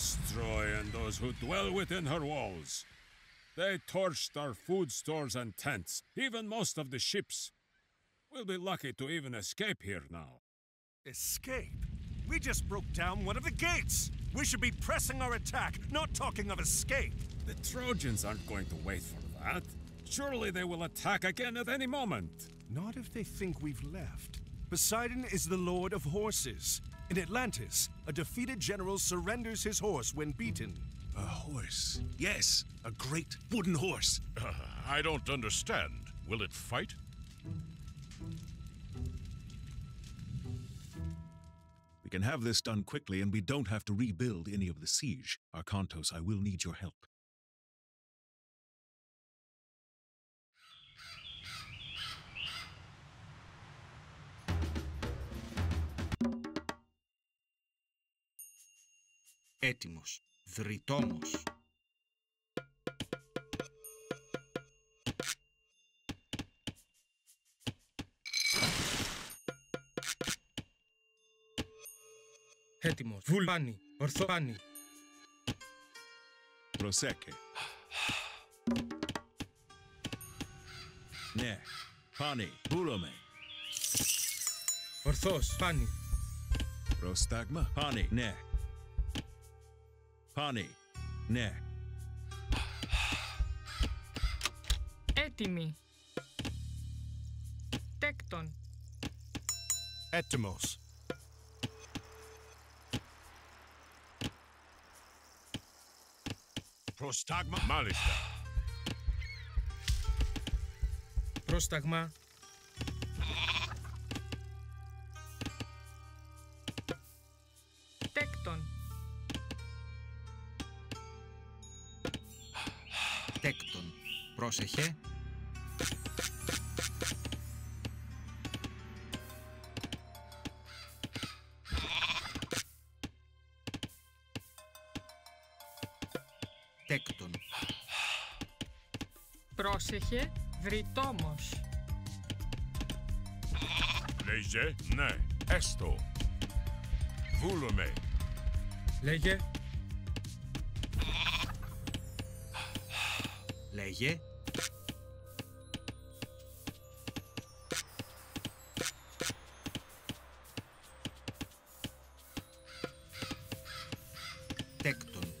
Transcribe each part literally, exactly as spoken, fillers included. cursed Troy and those who dwell within her walls. They torched our food stores and tents, even most of the ships. We'll be lucky to even escape here now. Escape? We just broke down one of the gates! We should be pressing our attack, not talking of escape! The Trojans aren't going to wait for that. Surely they will attack again at any moment. Not if they think we've left. Poseidon is the lord of horses. In Atlantis, a defeated general surrenders his horse when beaten. A horse? Yes, a great wooden horse. Uh, I don't understand. Will it fight? We can have this done quickly, and we don't have to rebuild any of the siege. Arkantos, I will need your help. Έτοιμος, δρυτόμος. Έτοιμος, βουλάνι, ορθοπάνι. Προσέκε. Ναι, πάνι, βούλομε. Ορθός, πάνι. Προστάγμα, πάνι, ναι. Πάνι, ναι. Έτοιμοι. Τέκτον. Έτοιμος. Προστάγμα. Μάλιστα. Προστάγμα. Τέκτον. Τέκτον. Πρόσεχε. Τέκτον. Πρόσεχε, δρυτόμος. Λέγε, ναι, έστω. Βούλομε. Λέγε. Λέγε. Τέκτον.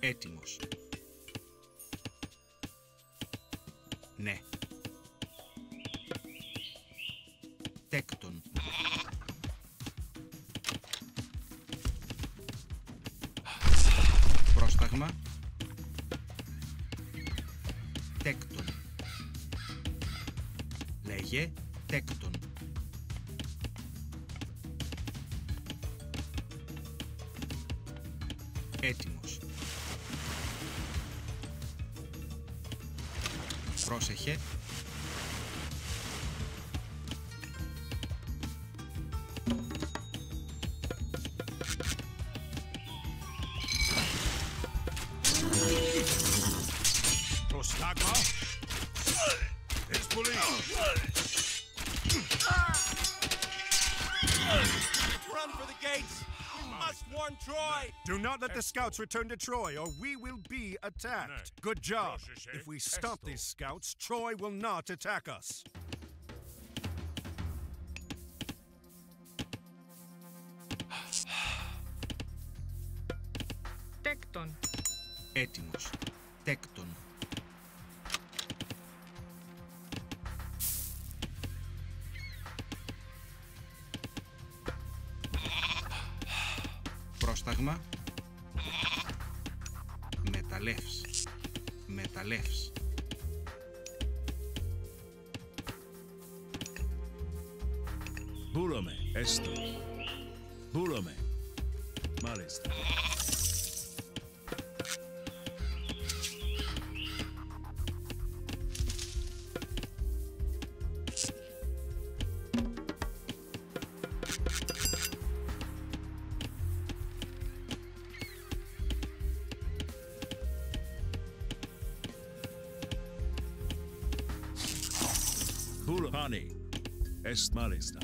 Έτοιμος. Ναι. Τέκτον. Τέκτον. Λέγε τέκτον. Έτοιμος. Πρόσεχε. Do not let the scouts return to Troy, or we will be attacked. Good job. If we stop these scouts, Troy will not attack us. Τέκτον. Έτοιμος. Τέκτον. Πρόσταγμα. Μεταλλεύς. Μεταλλεύς. Βούλομε. Έστω. Βούλομε. Μάλιστα. Pani est malista.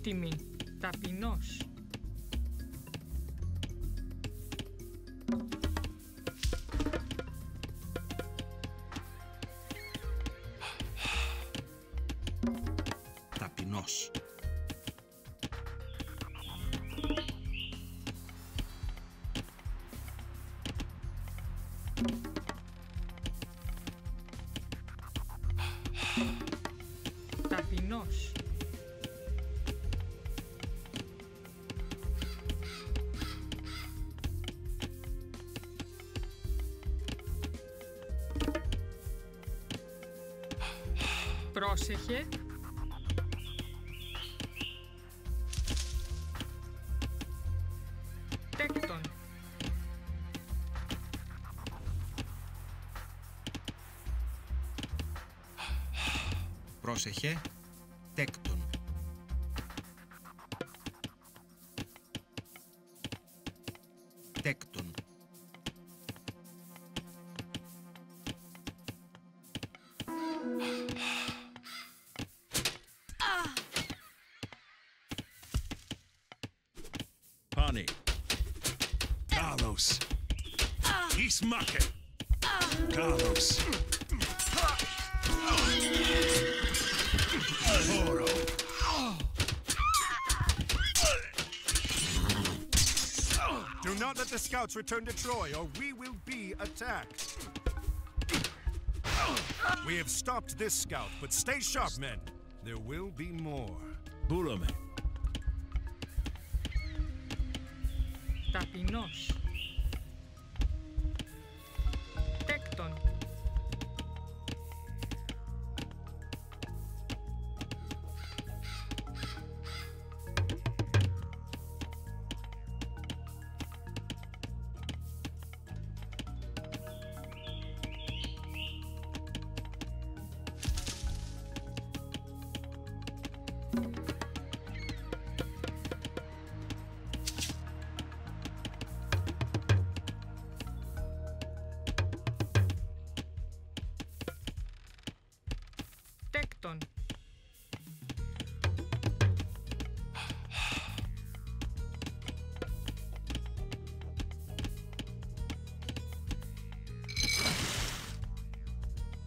άτιμη, ταπεινός. Ταπεινός. Ταπεινός. Πρόσεχε. Τέκτον. Πρόσεχε. Τέκτον. Τέκτον. Pani. Carlos. He's mucking. Carlos. Moro. Do not let the scouts return to Troy, or we will be attacked. We have stopped this scout, but stay sharp, men. There will be more. Burame. Ταπεινός. Τέκτον.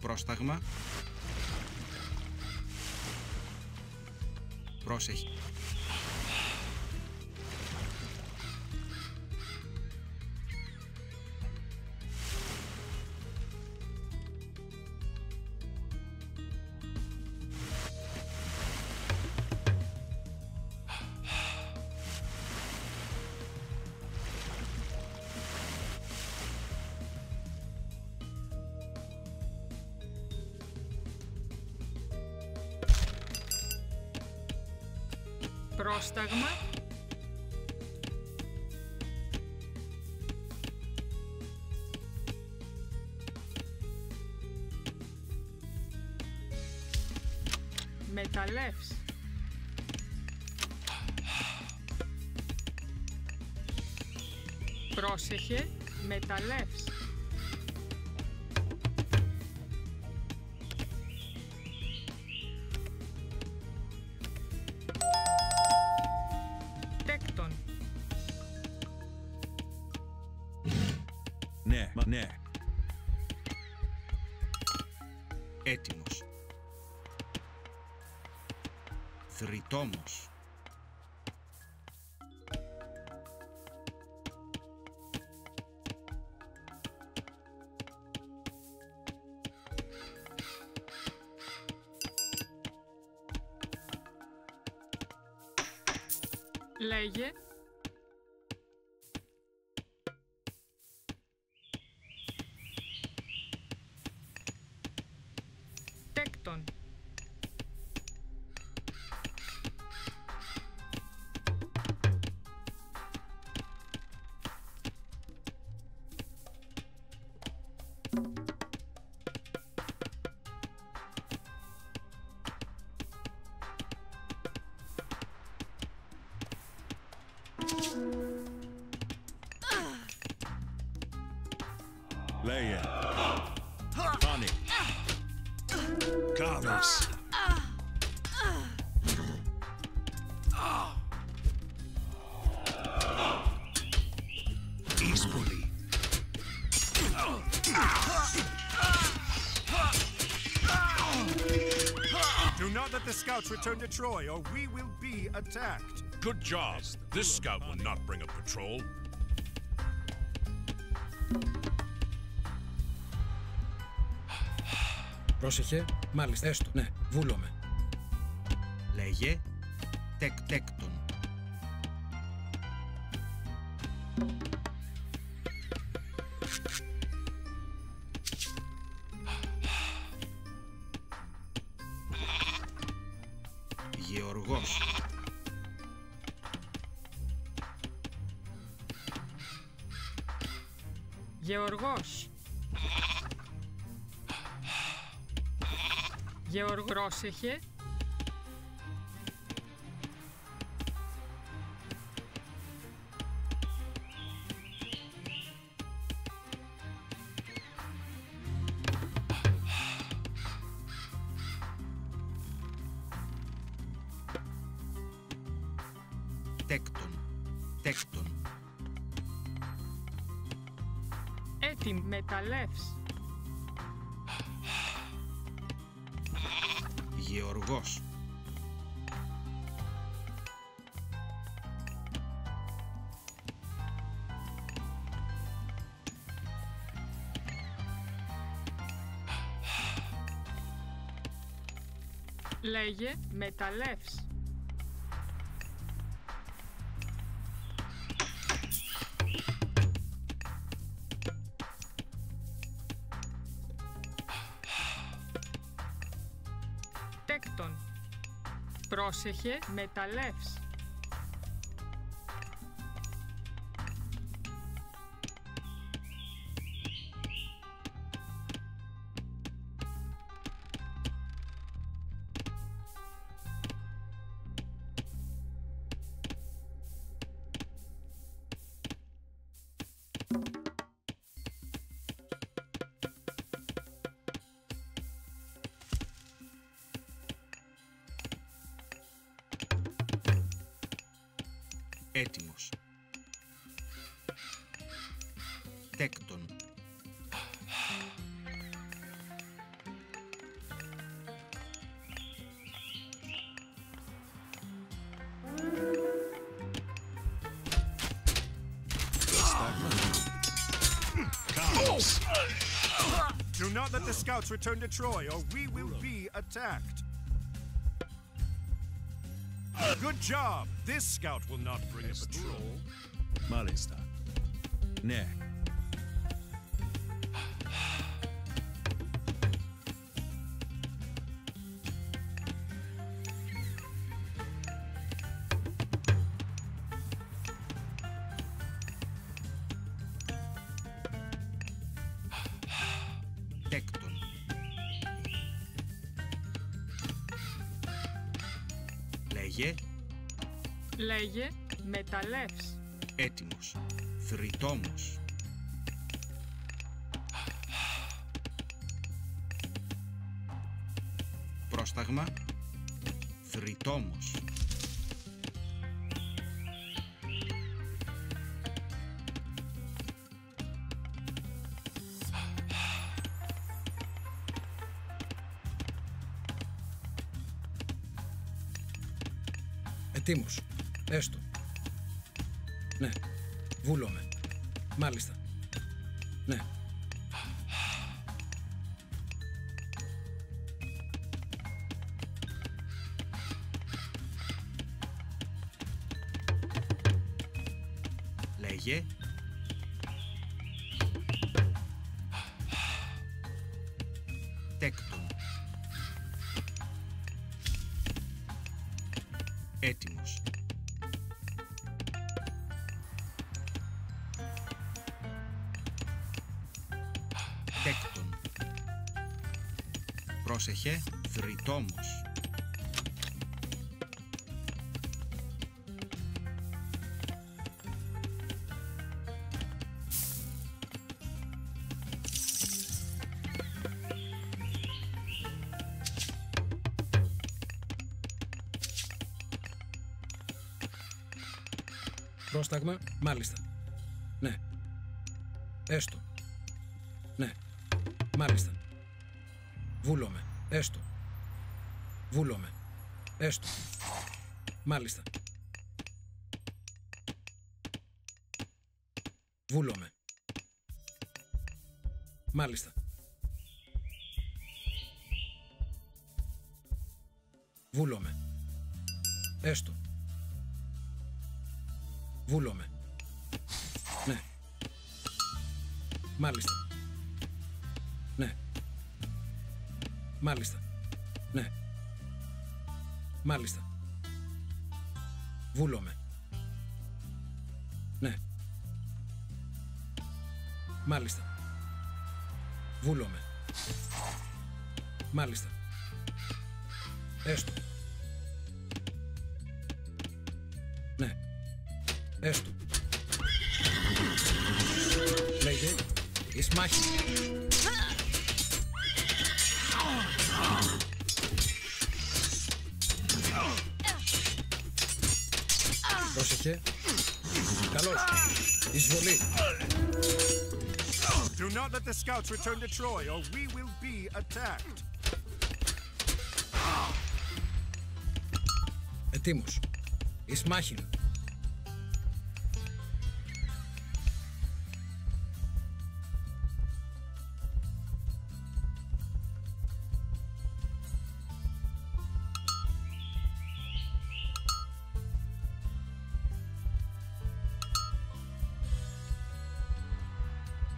Πρόσταγμα. Πρόσεχε. Πρόσταγμα. Μεταλλεύς. Πρόσεχε. Μεταλλεύς. Ναι. Έτοιμος. Θριτόμος. Λέγε. Leia. Bonnie. Carlos. Do not let the scouts return to Troy, or we will be attacked. Good job. This scout will not bring a patrol. Πρόσεχε, μάλιστα, έστω, ναι, βούλομαι. Λέγε, τεκ-τέκτον. Γεωργός. Γεωργός. Γεωργός είχε. Τέκτον. Τέκτον. Έτι μεταλλεύς. Γεωργός. Λέγε μεταλλεύς. Πρόσεχε, μεταλλεύς. Έτοιμος. Τέκτον. Kamos. Do not let the scouts return to Troy, or we will be attacked. Good job! This scout will not bring a patrol. Malista. Ne. Λέγε. Λέγε μεταλλεύς. Έτοιμος. Θρητόμος. Πρόσταγμα. Θρητόμος. Ετοίμος. Έστω. Ναι. Βούλομαι. Μάλιστα. Ναι. Λέγε. Τέκτον. Έτοιμος. Τέκτον. Πρόσεχε, θρητόμος. Πρόσταγμα, μάλιστα. Ναι. Έστω. Ναι. Μάλιστα. Βούλομαι. Έστω. Βούλομαι. Έστω. Μάλιστα. Βούλομαι. Μάλιστα. Βούλομαι. Έστω. Βούλομαι. Ναι. Μάλιστα. Ναι. Μάλιστα. Ναι. Μάλιστα. Βούλομαι. Ναι. Μάλιστα. Βούλομαι. Μάλιστα. Έστω. Ναι. Έστω. Λέγε, εις μάχη. Πρόσεχε. Καλώς. Εισβολή. Do not let the scouts return to Troy, or we will be attacked. Ετοίμος. Εις μάχην.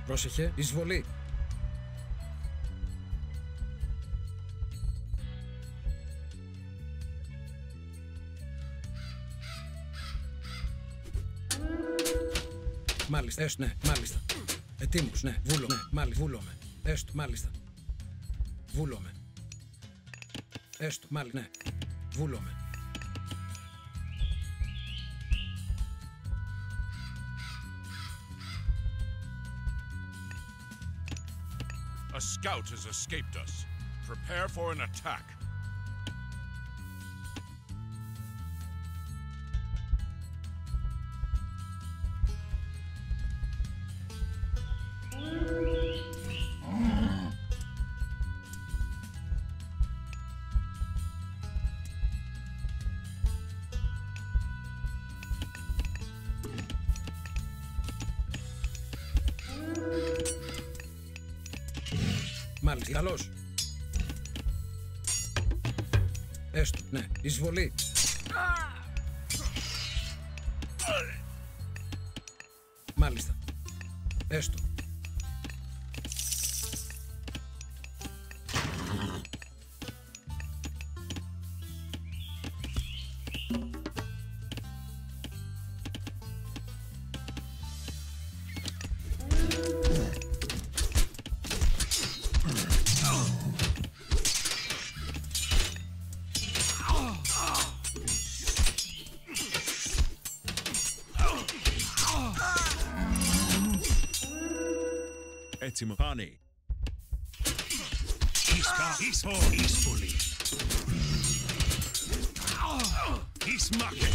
Πρόσεχε, εισβολή. Μάλιστα, έστω, ναι, μάλιστα. Ετοίμος, ναι, βούλο, ναι, μάλιστα, βούλομαι. Έστω, μάλιστα. Βούλομαι. Έστω, μάλιστα, ναι, βούλομαι. A scout has escaped us. Prepare for an attack. Καλώς. Έστω, ναι, εισβολή. Μάλιστα. Έστω. Honey. He's for he's fully. He's market.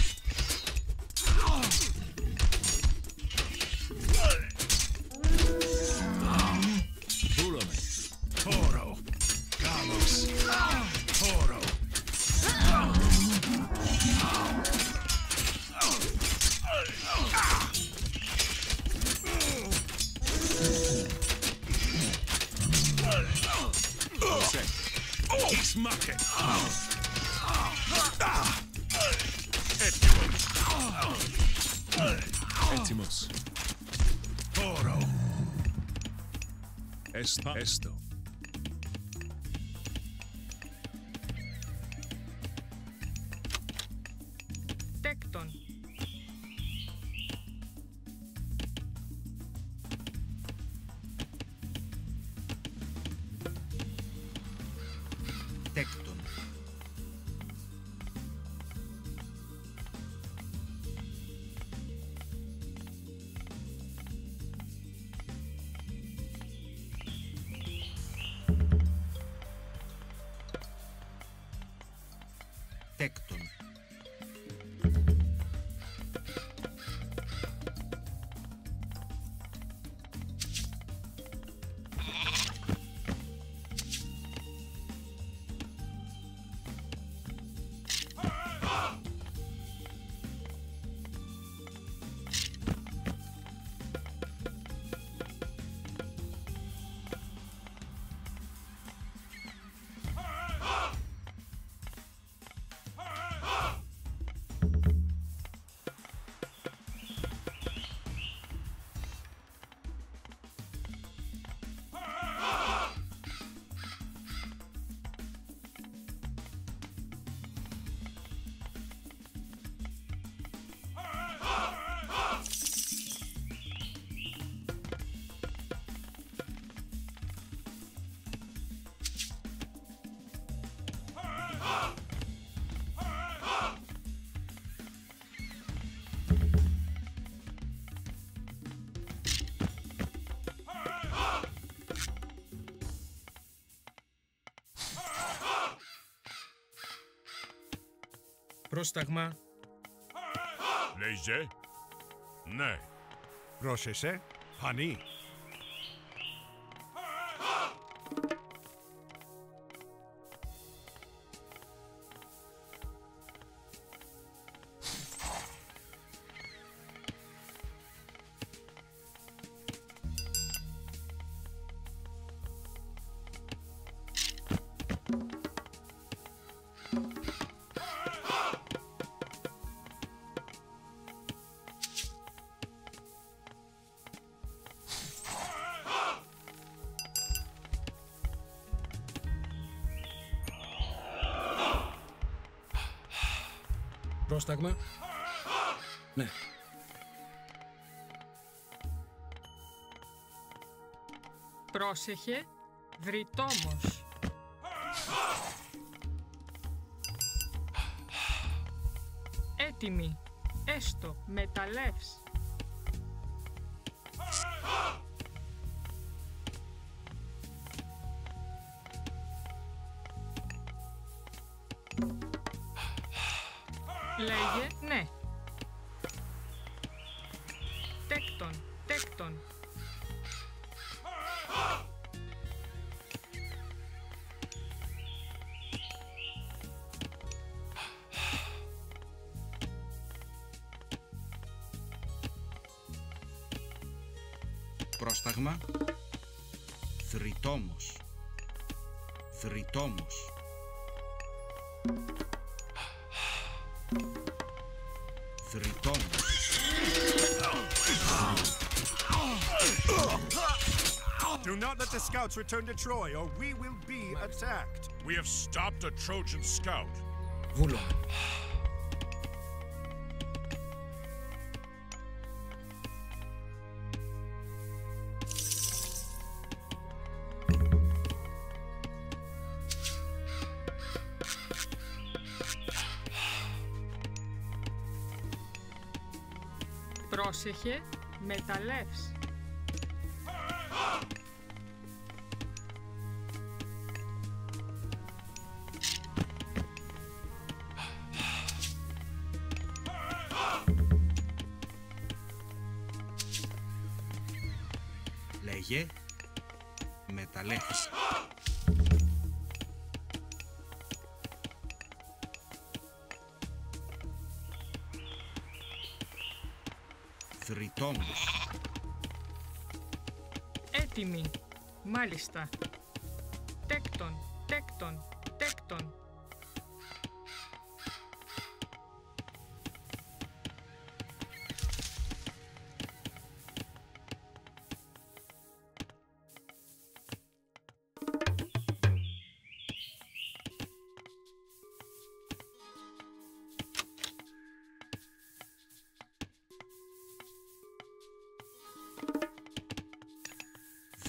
Bulome. Toro. Kamos. Toro. He's mucking. Etimus. Toro. Esto. Esto. Tecton. Πρόσταγμα. Λέιζε. Ναι. Πρόσεσαι. Χανί. Πρόσταγμα. Ναι. Πρόσεχε, δρυτόμος. Έτοιμοι, έστω, μεταλλεύς. Λέγε, ναι. Τέκτον, τέκτον. Πρόσταγμα. Θρυτόμος. Θρυτόμος. Do not let the scouts return to Troy, or we will be attacked. We have stopped a Trojan scout. Vulon. Πρόσεχε, μεταλλεύς. Λέγε, μεταλλεύς. Θρυτόμος. Έτοιμοι, μάλιστα. Τέκτον, τέκτον, τέκτον.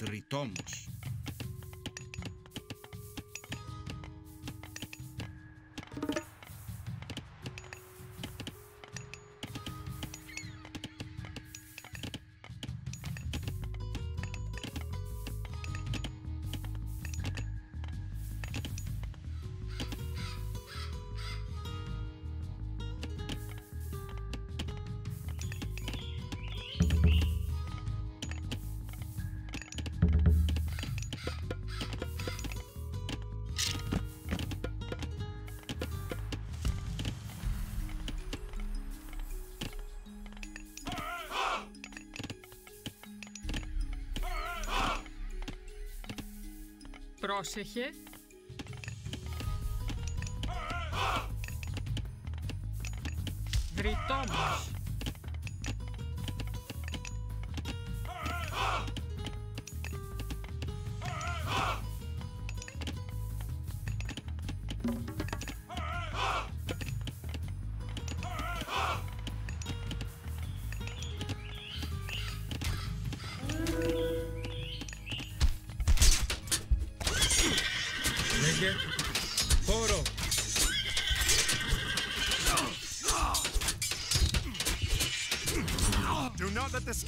Δρυτόμος. Πρόσεχε. Δρυτόμος.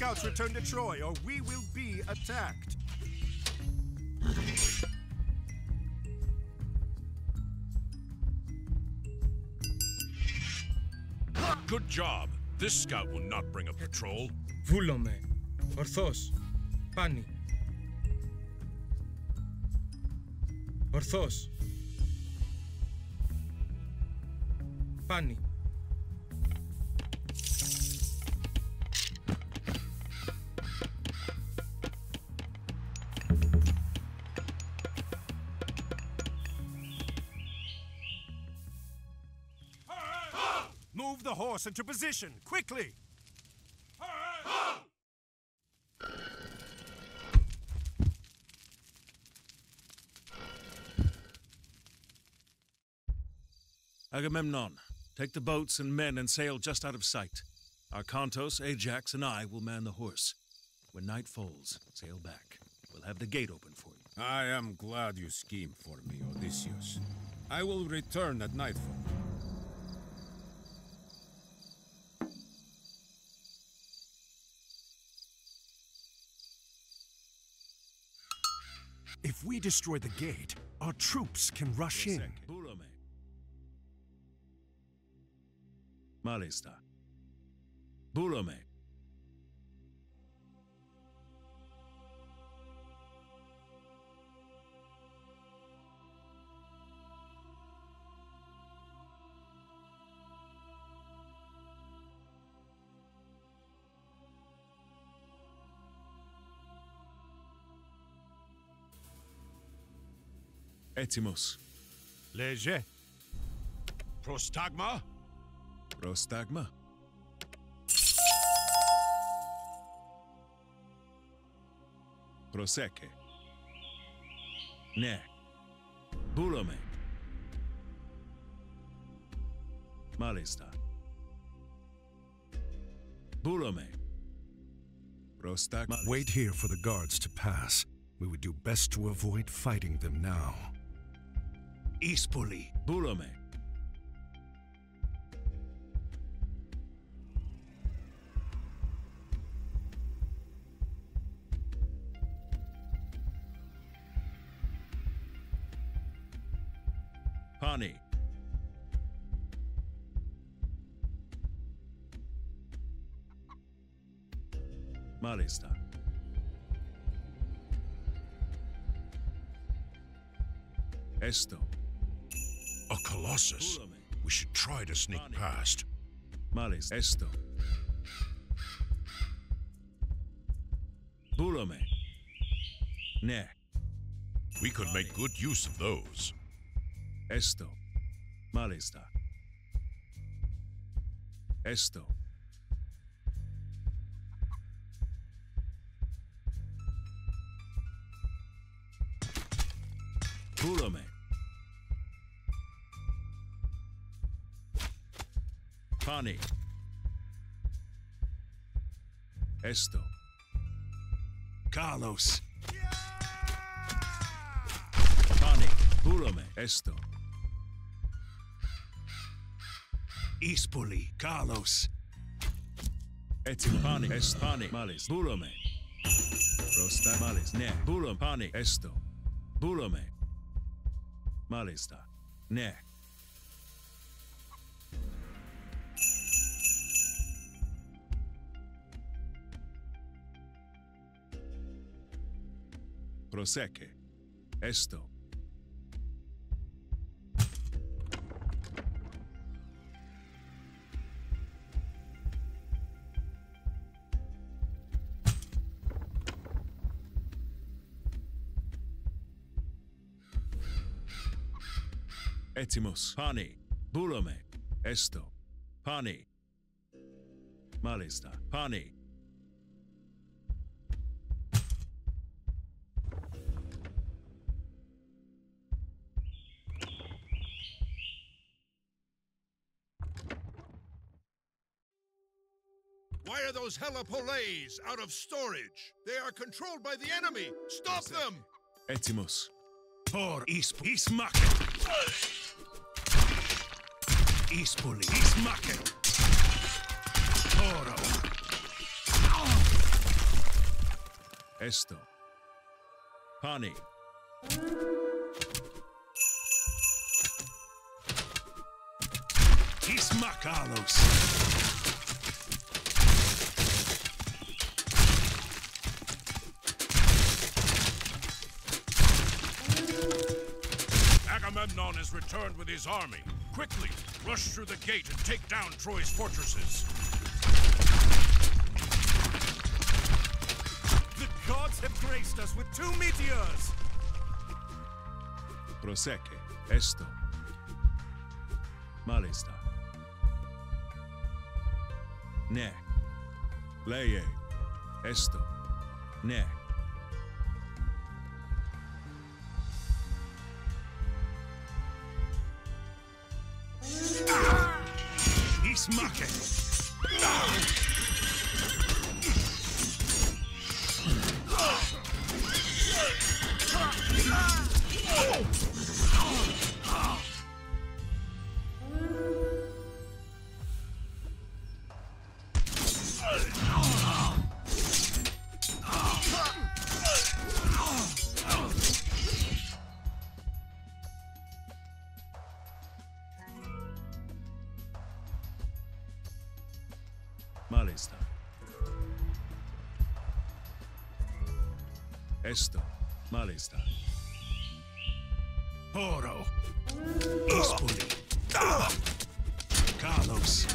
Scouts return to Troy, or we will be attacked. Good job. This scout will not bring a patrol. Vulome, Orthos, Pani. Orthos. Pani. Move the horse into position, quickly! Agamemnon, take the boats and men and sail just out of sight. Arkantos, Ajax, and I will man the horse. When night falls, sail back. We'll have the gate open for you. I am glad you schemed for me, Odysseus. I will return at nightfall. If we destroy the gate, our troops can rush in. Malista. Bulome. Etimos. Lege. Prostagma. Prostagma. Proseke. Ne. Bulome. Malista. Bulome. Prostagma. Wait here for the guards to pass. We would do best to avoid fighting them now. Ispoli. Bulome. Pani. Malista. Esto. A colossus. We should try to sneak past. Malis. Esto. Bulome. Ne. We could make good use of those. Esto. Malista. Esto. Bulome. Pani. Esto. Carlos. Yeah! Pani. Bulome. Esto. Ispoli. Carlos. Etipani. Espani. Malis. Bulome. Prosta. Malis. Ne. Bulom. Pani. Esto. Bulome. Malista. Ne. Proseke. Esto. Etimos. Pani. Bulome. Esto. Pani. Malista. Pani. Why are those helipoles out of storage? They are controlled by the enemy! Stop them! Etimos. Por isp ismak. Ispoli. Ismak. Toro. Esto. Pani. Ismak. luck, Arlos. Agamemnon has returned with his army. Quickly, rush through the gate and take down Troy's fortresses. The gods have graced us with two meteors! Prosecco, esto. Malista. Ne. Leye. Esto. Ne. Market. Esto, malista. Oro. Espoli. Carlos.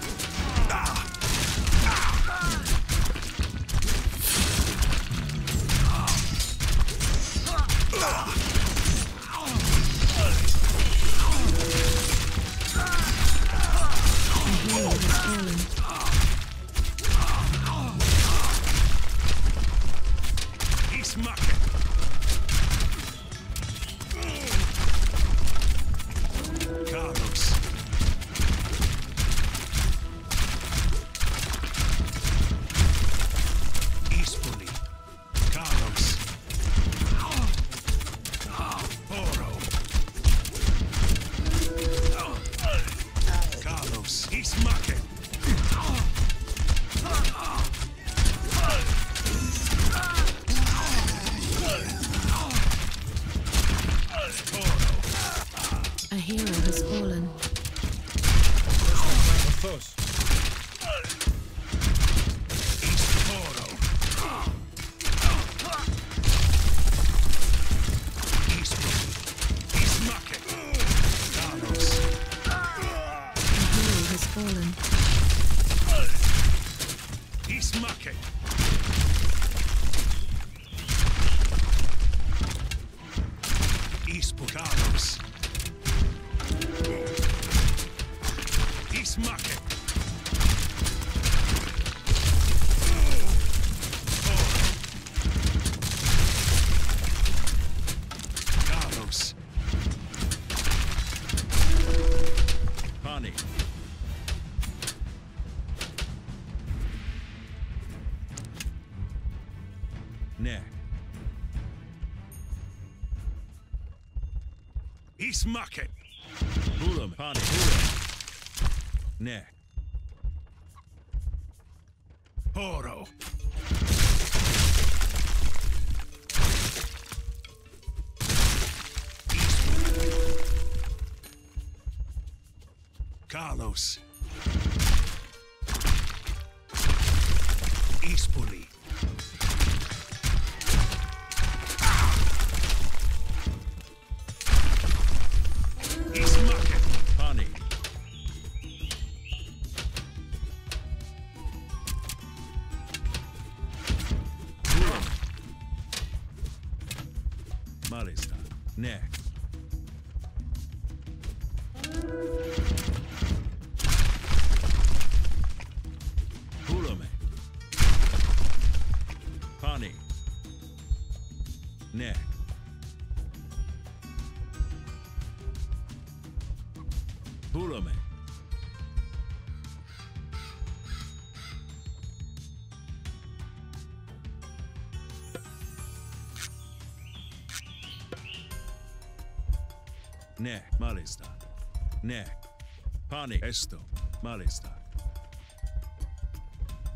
East Market. Bulum, Pani, Bulum. Ne. Oro. Carlos. Ispoli. Ne, malista. Ne. Pani, esto, malista.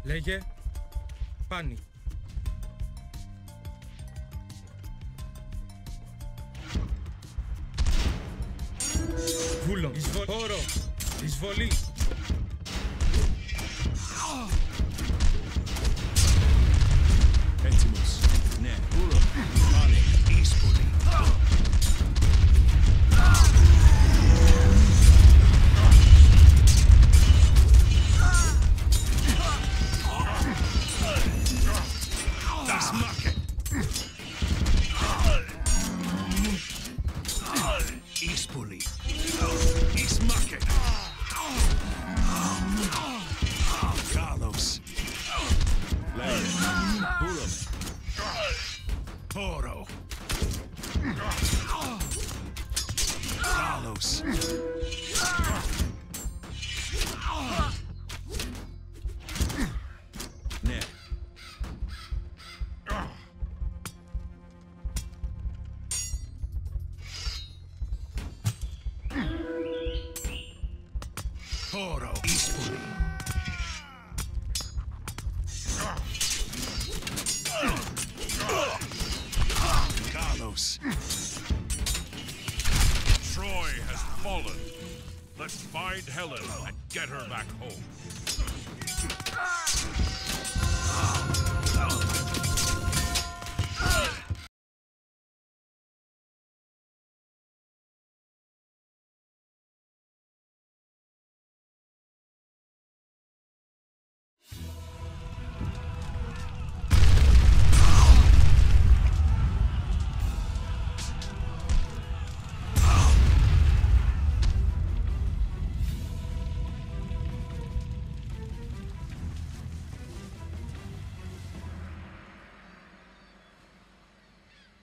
Leye, pani. Βούλο, εισβολή, εισβολή.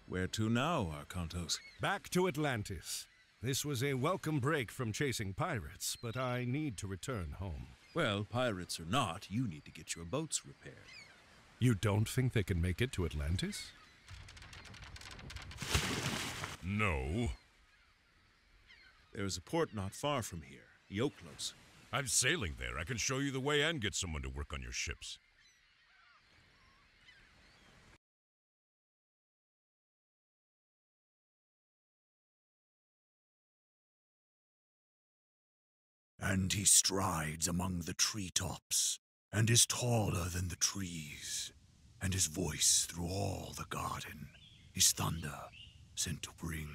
Where to now, Arkantos? Back to Atlantis. This was a welcome break from chasing pirates, but I need to return home. Well, pirates or not, you need to get your boats repaired. You don't think they can make it to Atlantis? No. There's a port not far from here, Yoklos. I'm sailing there. I can show you the way and get someone to work on your ships. And he strides among the treetops, and is taller than the trees, and his voice through all the garden is thunder sent to bring.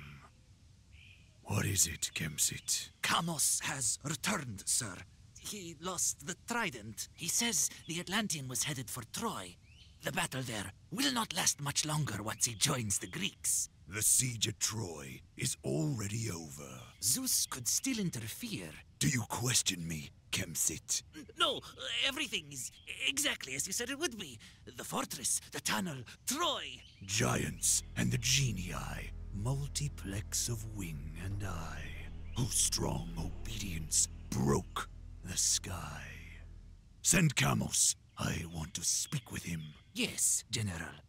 What is it, Kemsit? Kamos has returned, sir. He lost the trident. He says the Atlantean was headed for Troy. The battle there will not last much longer once he joins the Greeks. The siege of Troy is already over. Zeus could still interfere. Do you question me, Kemsit? No, everything is exactly as you said it would be. The fortress, the tunnel, Troy. Giants and the genii, multiplex of wing and eye, whose strong obedience broke the sky. Send Kamos. I want to speak with him. Yes, General.